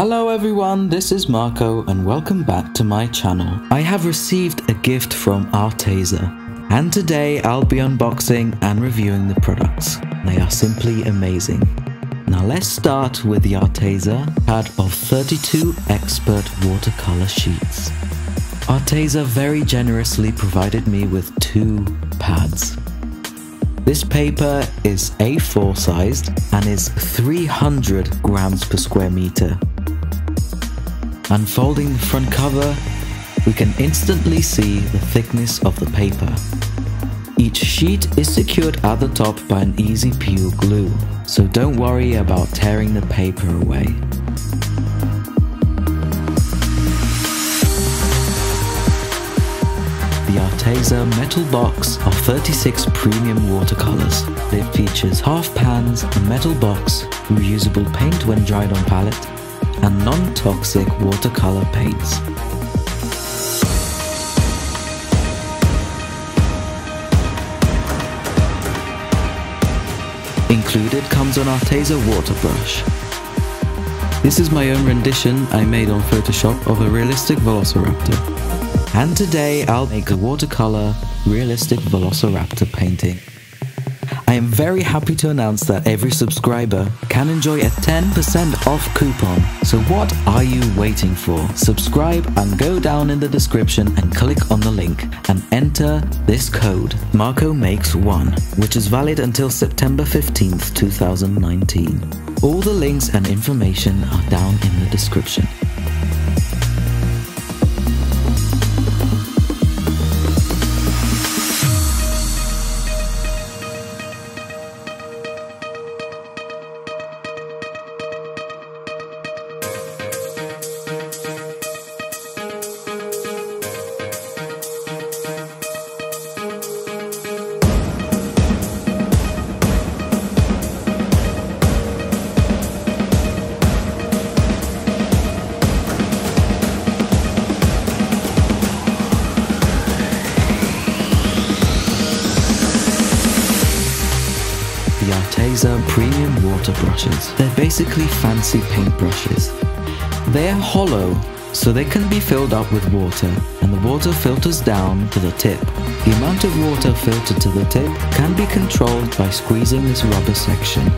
Hello everyone, this is Marco and welcome back to my channel. I have received a gift from Arteza and today I'll be unboxing and reviewing the products. They are simply amazing. Now let's start with the Arteza pad of 32 expert watercolor sheets. Arteza very generously provided me with 2 pads. This paper is A4 sized and is 300 grams per square meter. Unfolding the front cover, we can instantly see the thickness of the paper. Each sheet is secured at the top by an easy peel glue, so don't worry about tearing the paper away. The Arteza metal box of 36 premium watercolors. It features half pans, a metal box, reusable paint when dried on palette, and non-toxic watercolor paints. Included comes an Arteza water brush. This is my own rendition I made on Photoshop of a realistic Velociraptor. And today I'll make a watercolor realistic Velociraptor painting. I am very happy to announce that every subscriber can enjoy a 10% off coupon. So what are you waiting for? Subscribe and go down in the description and click on the link and enter this code MarcoMakes1, which is valid until September 15th, 2019. All the links and information are down in the description. The Arteza premium water brushes. They're basically fancy paint brushes. They're hollow, so they can be filled up with water, and the water filters down to the tip. The amount of water filtered to the tip can be controlled by squeezing this rubber section.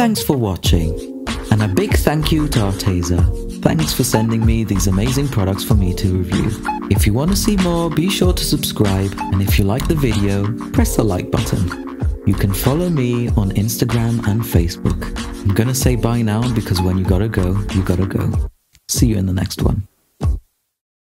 Thanks for watching, and a big thank you to Arteza. Thanks for sending me these amazing products for me to review. If you want to see more, be sure to subscribe, and if you like the video, press the like button. You can follow me on Instagram and Facebook. I'm gonna say bye now because when you gotta go, you gotta go. See you in the next one.